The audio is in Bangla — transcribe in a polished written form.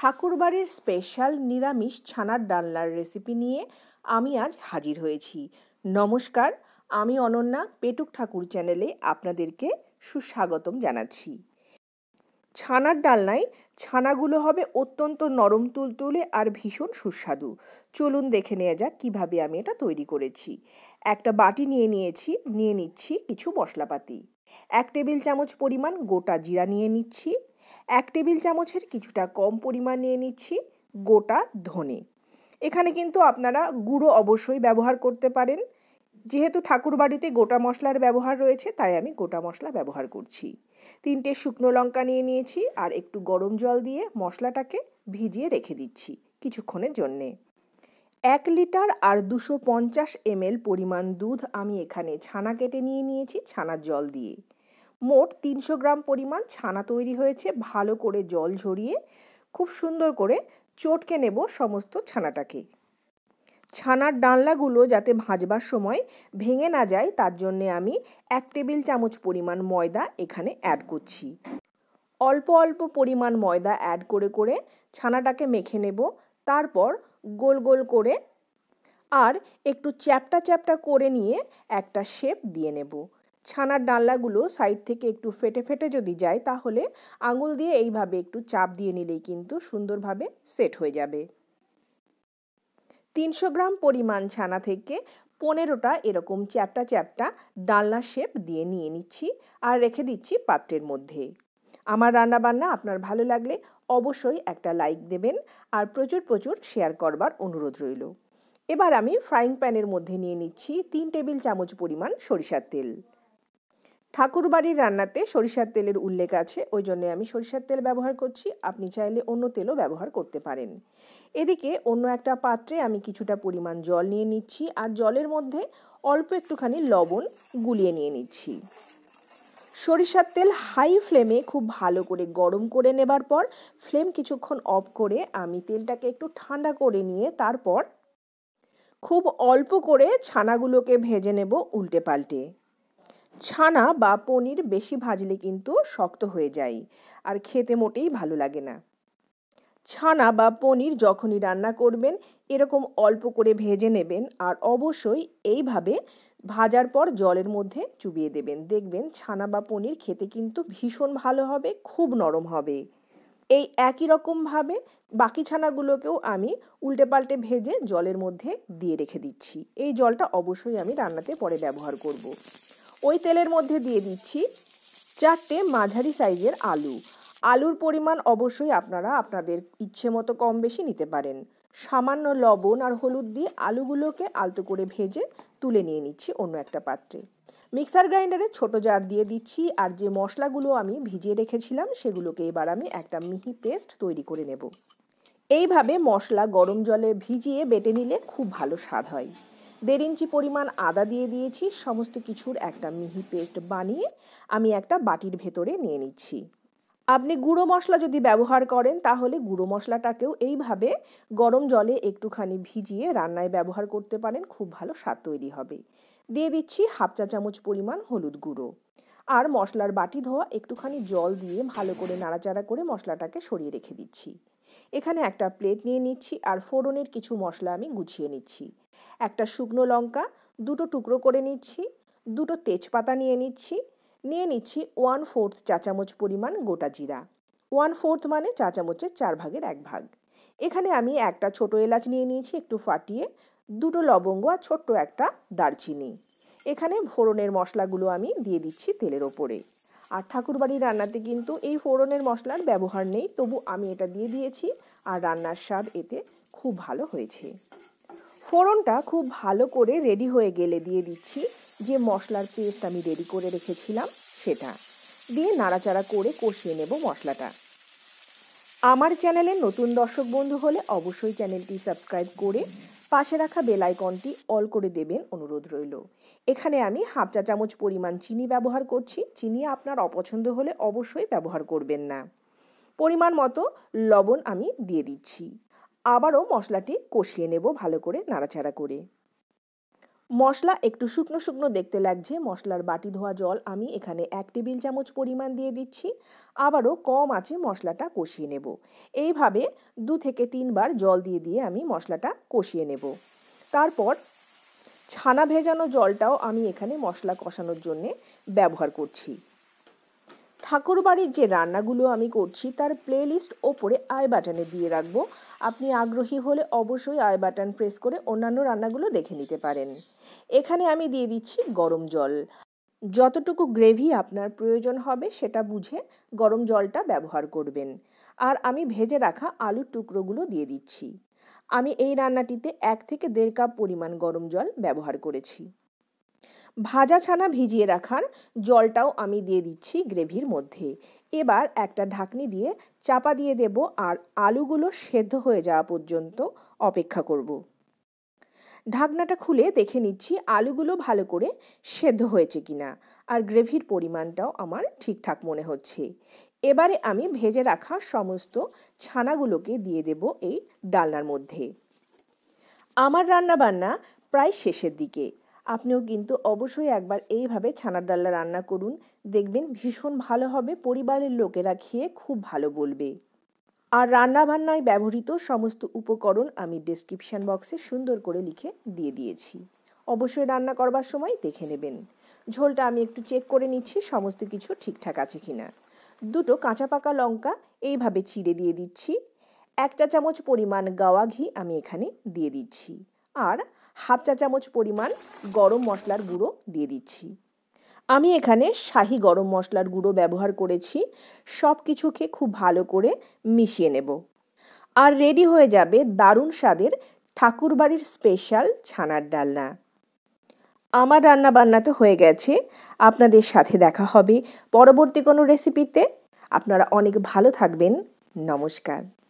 ठाकुरबाड़ीर स्पेशल निरामिष छानार डालनार रेसिपि निये आमी आज हाजिर होयेछि। नमस्कार, आमी अनन्या पेटुक ठाकुर चैनेले आपनादेरके सुस्वागतम जानाच्छि। छानार डालनाय छानागुलो होबे अत्यंत नरम तुलतुले और भीषण सुस्वादु। चलुन देखे नेওয়া যাক কিভাবে আমি এটা তৈরি করেছি। একটা বাটি নিয়ে নিয়েছি, নিয়ে নিচ্ছি কিছু মশলাপাতি। 1 টেবিল চামচ পরিমাণ গোটা জিরা নিয়ে নিচ্ছি, 1 টেবিল চামচের কিছুটা কম পরিমাণ নিয়ে নিচ্ছি গোটা ধনে। এখানে কিন্তু আপনারা গুঁড়ো অবশ্যই ব্যবহার করতে পারেন, যেহেতু ঠাকুরবাড়িতে গোটা মশলার ব্যবহার রয়েছে তাই আমি গোটা মশলা ব্যবহার করছি। 3টে শুকনো লঙ্কা নিয়ে নিয়েছি আর একটু গরম জল দিয়ে মশলাটাকে ভিজিয়ে রেখে দিচ্ছি কিছুক্ষণের জন্য। 1 লিটার আর 250 ml পরিমাণ দুধ আমি এখানে ছানা কেটে নিয়ে নিয়েছি ছানার জল দিয়ে। মোট 300 গ্রাম পরিমাণ ছানা তৈরি হয়েছে। ভালো করে জল ঝরিয়ে খুব সুন্দর করে চটকে নেব সমস্ত ছানাটাকে। ছানার ডালনাগুলো যাতে ভাজবার সময় ভেঙে না যায় তার জন্য আমি 1 টেবিল চামচ পরিমাণ ময়দা এখানে অ্যাড করছি। অল্প অল্প পরিমাণ ময়দা অ্যাড করে করে ছানাটাকে মেখে নেব। তারপর গোল গোল করে আর একটু চ্যাপটা চ্যাপটা করে নিয়ে একটা শেপ দিয়ে নেব। ছানার ডালনাগুলো সাইড থেকে একটু ফেটে ফেটে যদি যায় তাহলে আঙুল দিয়ে এইভাবে একটু চাপ দিয়ে নিলেই কিন্তু সুন্দরভাবে সেট হয়ে যাবে। 300 গ্রাম পরিমাণ ছানা থেকে 15টা এরকম চ্যাপটা চ্যাপটা ডালনা শেপ দিয়ে নিয়ে নিচ্ছি আর রেখে দিচ্ছি পাত্রের মধ্যে। আমার রান্নাবান্না আপনার ভালো লাগলে অবশ্যই একটা লাইক দেবেন আর প্রচুর প্রচুর শেয়ার করবার অনুরোধ রইল। এবার আমি ফ্রাইং প্যানের মধ্যে নিয়ে নিচ্ছি 3 টেবিল চামচ পরিমাণ সরিষার তেল। ঠাকুরবাড়ির রান্নাতে সরিষার তেলের উল্লেখ আছে, ওই জন্য আমি সরিষার তেল ব্যবহার করছি। আপনি চাইলে অন্য তেলও ব্যবহার করতে পারেন। এদিকে অন্য একটা পাত্রে আমি কিছুটা পরিমাণ জল নিয়ে নিচ্ছি আর জলের মধ্যে অল্প একটুখানি লবণ গুলিয়ে নিয়ে নিচ্ছি। সরিষার তেল হাই ফ্লেমে খুব ভালো করে গরম করে নেবার পর ফ্লেম কিছুক্ষণ অফ করে আমি তেলটাকে একটু ঠান্ডা করে নিয়ে তারপর খুব অল্প করে ছানাগুলোকে ভেজে নেব উল্টে পাল্টে। ছানা বা পনির বেশি ভাজলে কিন্তু শক্ত হয়ে যায় আর খেতে মোটেই ভালো লাগে না। ছানা বা পনির যখনই রান্না করবেন এরকম অল্প করে ভেজে নেবেন আর অবশ্যই এইভাবে ভাজার পর জলের মধ্যে চুবিয়ে দেবেন। দেখবেন ছানা বা পনির খেতে কিন্তু ভীষণ ভালো হবে, খুব নরম হবে। এই একই রকমভাবে বাকি ছানাগুলোকেও আমি উল্টে পাল্টে ভেজে জলের মধ্যে দিয়ে রেখে দিচ্ছি। এই জলটা অবশ্যই আমি রান্নাতে পরে ব্যবহার করব। ওই তেলের মধ্যে দিয়ে দিচ্ছি 4টে মাঝারি সাইজের আলু। আলুর পরিমাণ অবশ্যই আপনারা আপনাদের ইচ্ছে মতো কম বেশি নিতে পারেন। সামান্য লবণ আর হলুদ দিয়ে আলুগুলোকে আলতো করে ভেজে তুলে নিয়ে নিচ্ছি অন্য একটা পাত্রে। মিক্সার গ্রাইন্ডারে ছোট জার দিয়ে দিচ্ছি আর যে মশলাগুলো আমি ভিজিয়ে রেখেছিলাম সেগুলোকে এবার আমি একটা মিহি পেস্ট তৈরি করে নেব। এইভাবে মশলা গরম জলে ভিজিয়ে বেটে নিলে খুব ভালো স্বাদ হয়। 1.5 ইঞ্চি পরিমাণ আদা দিয়ে দিয়েছি। সমস্ত কিছুর একটা মিহি পেস্ট বানিয়ে আমি একটা বাটির ভেতরে নিয়ে নিচ্ছি। আপনি গুঁড়ো মশলা যদি ব্যবহার করেন তাহলে গুঁড়ো মশলাটাকেও এইভাবে গরম জলে একটুখানি ভিজিয়ে রান্নায় ব্যবহার করতে পারেন, খুব ভালো স্বাদ তৈরি হবে। দিয়ে দিচ্ছি 1/2 চা চামচ পরিমাণ হলুদ গুঁড়ো আর মশলার বাটি ধোয়া একটুখানি জল দিয়ে ভালো করে নাড়াচাড়া করে মশলাটাকে সরিয়ে রেখে দিচ্ছি। এখানে একটা প্লেট নিয়ে নিচ্ছি আর ফোড়নের কিছু মশলা আমি গুছিয়ে নিচ্ছি। একটা শুকনো লঙ্কা 2টো টুকরো করে নিচ্ছি, 2টো তেজপাতা নিয়ে নিচ্ছি 1/4 চা চামচ পরিমাণ গোটা জিরা। 1/4 মানে চা চামচের 4 ভাগের 1 ভাগ। এখানে আমি একটা ছোট এলাচ নিয়ে নিয়েছি একটু ফাটিয়ে, 2টো লবঙ্গ আর ছোট্ট একটা দারচিনি। এখানে ফোড়নের মশলাগুলো আমি দিয়ে দিচ্ছি তেলের ওপরে। আর ঠাকুরবাড়ির রান্নাতে কিন্তু এই ফোড়নের মশলার ব্যবহার নেই, তবু আমি এটা দিয়ে দিয়েছি আর রান্নার স্বাদ এতে খুব ভালো হয়েছে। ফোড়নটা খুব ভালো করে রেডি হয়ে গেলে দিয়ে দিচ্ছি যে মশলার পেস্ট আমি রেডি করে রেখেছিলাম সেটা দিয়ে নাড়াচাড়া করে কষিয়ে নেব মশলাটা। আমার চ্যানেলে নতুন দর্শক বন্ধু হলে অবশ্যই চ্যানেলটি সাবস্ক্রাইব করে পাশে রাখা বেল আইকনটি অল করে দেবেন অনুরোধ রইল। এখানে আমি 1/2 চা চামচ পরিমাণ চিনি ব্যবহার করছি। চিনি আপনার অপছন্দ হলে অবশ্যই ব্যবহার করবেন না। পরিমাণ মতো লবণ আমি দিয়ে দিচ্ছি। আবারও মশলাটি কষিয়ে নেব ভালো করে নাড়াচাড়া করে। मसला एकटू शुकनो शुकनो देखते लागछे। मसलार बाटी धोया जल आमी एखाने एक टेबिल चामच परिमाण दिए दिच्छी। आबारो कम आछे मसलाटा कषिये नेब। एइभावे 2 থেকে 3 बार जल दिए दिए आमी मसलाटा कषिये नेब। तारपर छाना भेजानो जलटाओ आमी एखाने मसला कषानोर जोन्नो व्यवहार करछि। ठाकुरबाड़ीर जे रान्नागुलो आमी करछि तार प्लेलिस्ट ओपरे आई बाटने दिए राखबो। आपनि आग्रही होले अवश्यई आई बाटन प्रेस करे अन्यान्य रान्नागुलो देखे निते पारेन। एखाने आमी दिए दिच्छि गरम जल। जतटुकु ग्रेभि आपनार प्रयोजन होबे सेटा बुझे गरम जलटा व्यवहार करबेन। आर आमी भेजे राखा आलुर टुकरोगुलो दिए दिच्छि। आमी एई रान्नाटिते 1 থেকে 1.5 কাপ পরিমাণ গরম জল ব্যবহার করেছি। ভাজা ছানা ভিজিয়ে রাখার জলটাও আমি দিয়ে দিচ্ছি গ্রেভির মধ্যে। এবার একটা ঢাকনি দিয়ে চাপা দিয়ে দেব আর আলুগুলো সেদ্ধ হয়ে যাওয়া পর্যন্ত অপেক্ষা করব। ঢাকনাটা খুলে দেখে নিচ্ছি আলুগুলো ভালো করে সেদ্ধ হয়েছে কিনা আর গ্রেভির পরিমাণটাও আমার ঠিকঠাক মনে হচ্ছে। এবারে আমি ভেজে রাখা সমস্ত ছানাগুলোকে দিয়ে দেব এই ডালনার মধ্যে। আমার রান্না বান্না প্রায় শেষের দিকে। আপনিও কিন্তু অবশ্যই একবার এইভাবে ছানার ডালনা রান্না করুন, দেখবেন ভীষণ ভালো হবে। পরিবারের লোকেরা খেয়ে খুব ভালো বলবে। আর রান্নাবান্নায় ব্যবহৃত সমস্ত উপকরণ আমি ডেসক্রিপশন বক্সে সুন্দর করে লিখে দিয়ে দিয়েছি। অবশ্যই রান্না করবার সময় দেখে নেবেন। ঝোলটা আমি একটু চেক করে নিচ্ছি সমস্ত কিছু ঠিকঠাক আছে কিনা। দুটো কাঁচা পাকা লঙ্কা এইভাবে চিড়ে দিয়ে দিচ্ছি। 1 চা চামচ পরিমাণ গাওয়া ঘি আমি এখানে দিয়ে দিচ্ছি। আর 1/2 চা চামচ পরিমাণ গরম মশলার গুঁড়ো দিয়ে দিচ্ছি। আমি এখানে শাহি গরম মশলার গুঁড়ো ব্যবহার করেছি। সব কিছুকে খুব ভালো করে মিশিয়ে নেব। আর রেডি হয়ে যাবে দারুণ স্বাদের ঠাকুরবাড়ির স্পেশাল ছানার ডালনা। আমার রান্না বান্না তো হয়ে গেছে। আপনাদের সাথে দেখা হবে পরবর্তী কোনো রেসিপিতে। আপনারা অনেক ভালো থাকবেন। নমস্কার।